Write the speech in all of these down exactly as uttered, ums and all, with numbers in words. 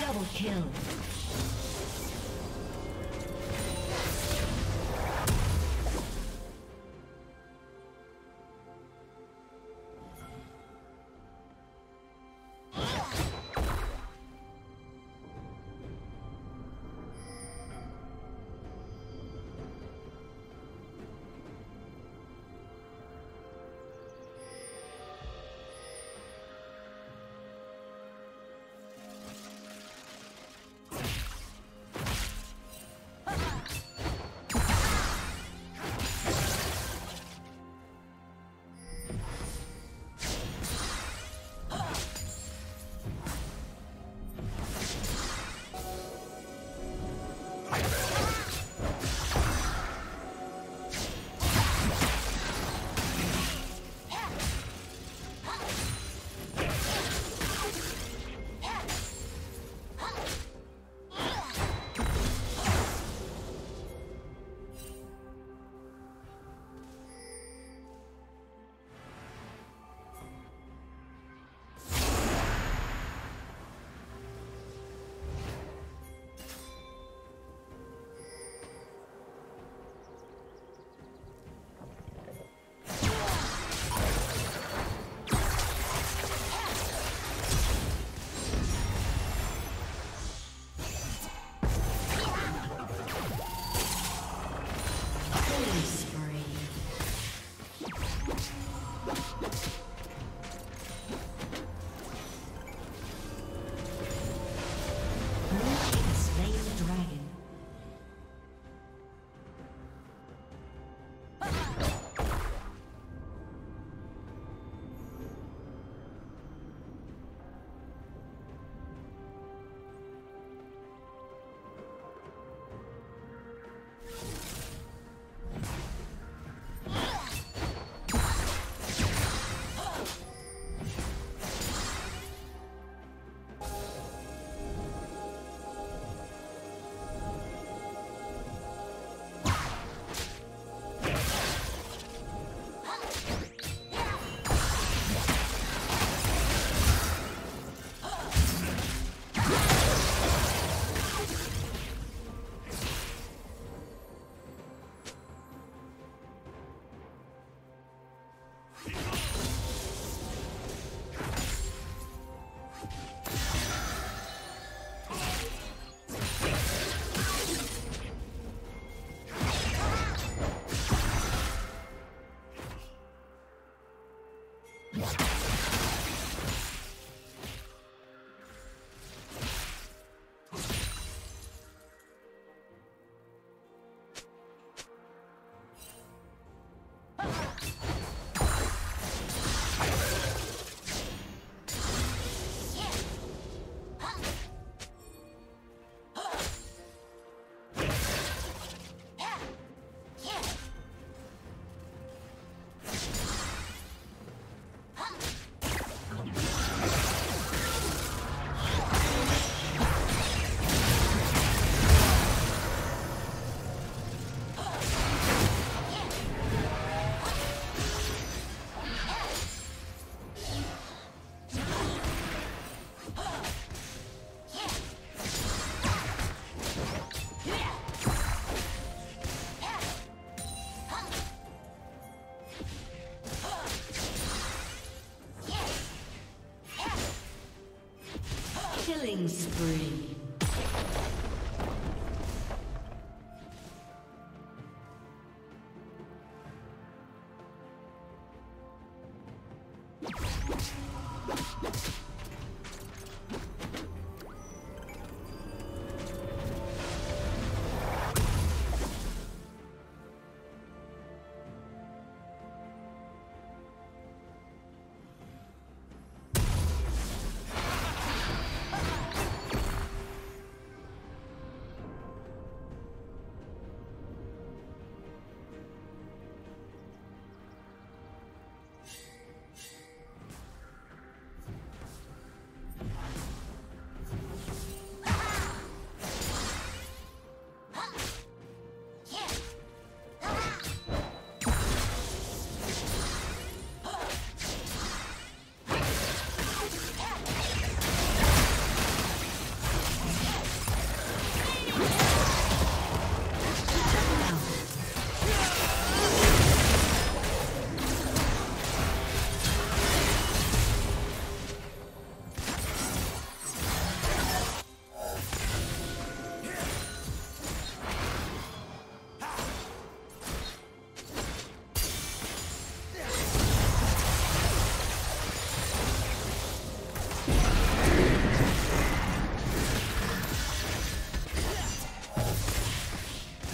Double kill.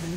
Blue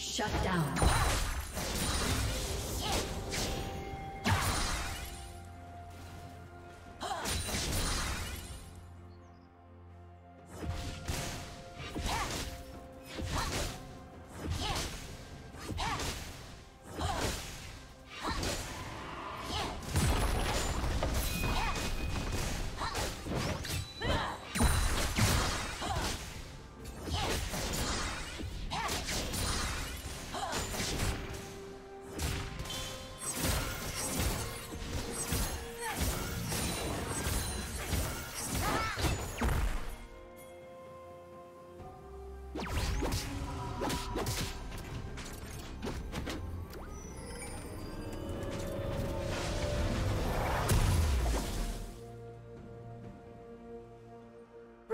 Shut down.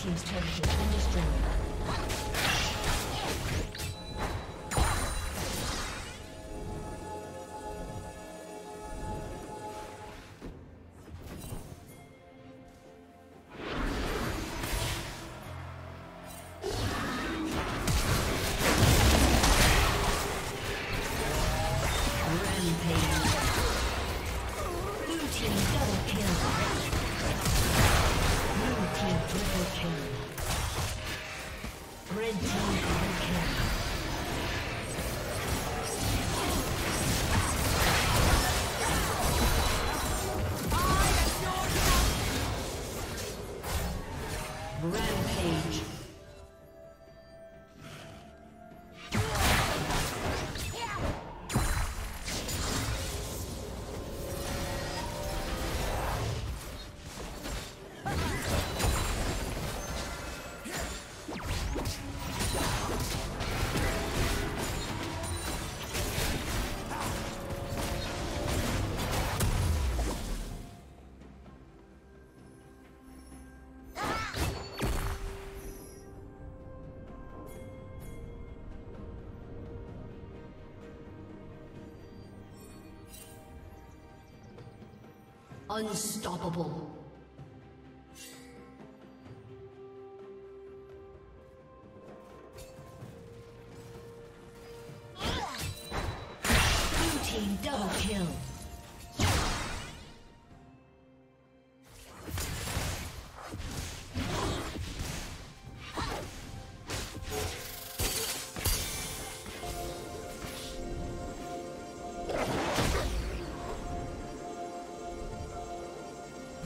Team's turret has been destroyed. Rampage. Blue team double kill. Team triple kill. Red team triple kill. Unstoppable. Blue team double kill.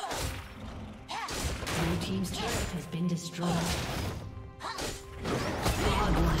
Blue team's turret has been destroyed. Godlike.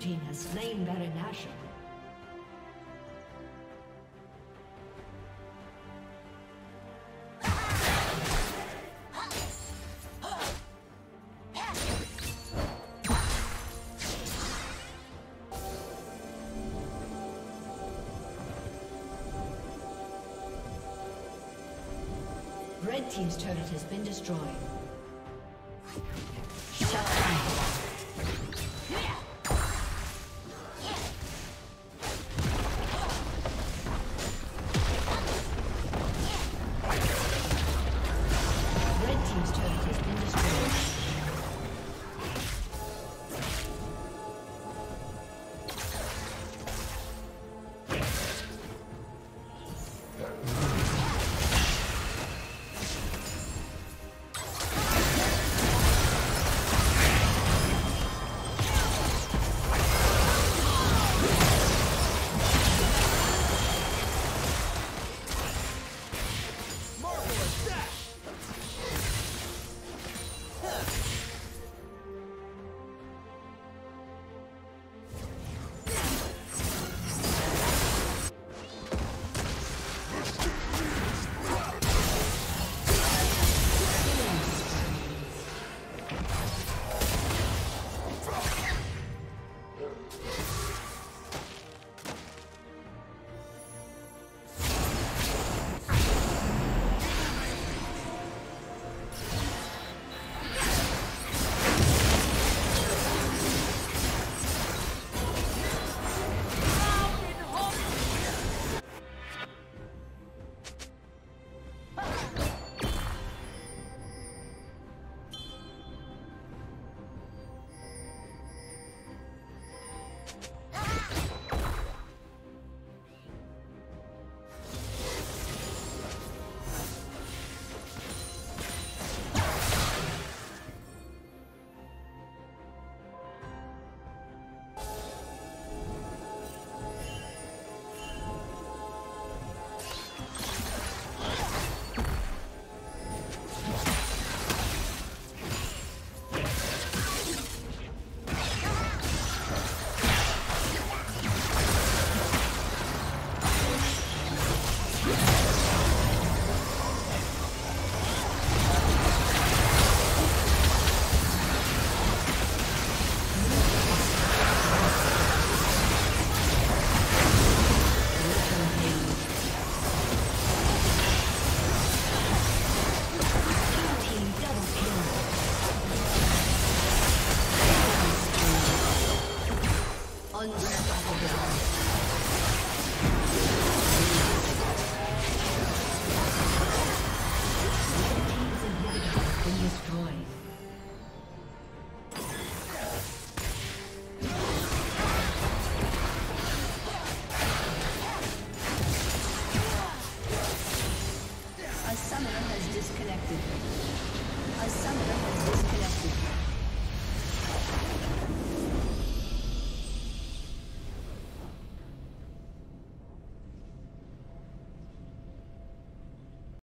Team has slain Baron Nashor. Red team's turret has been destroyed. summoner has disconnected. A summoner has disconnected.